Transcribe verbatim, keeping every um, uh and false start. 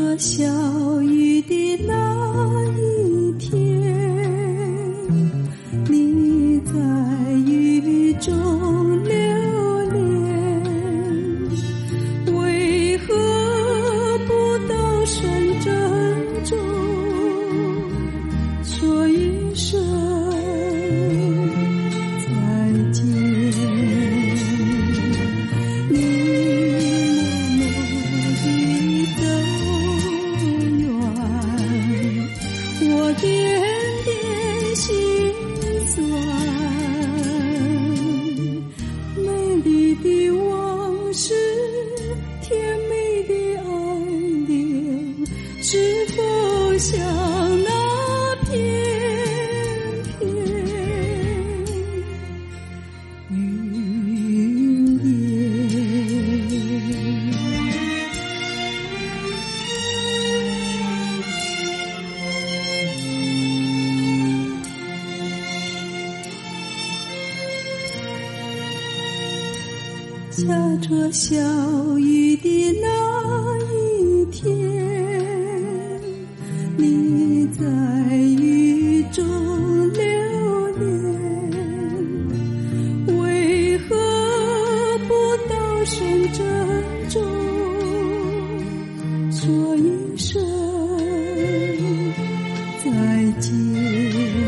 着小雨的那一天，你在雨中流连，为何不到山珍中说一声再见？下着小雨的那一天，你在雨中流连，为何不到山珍中说一声再见？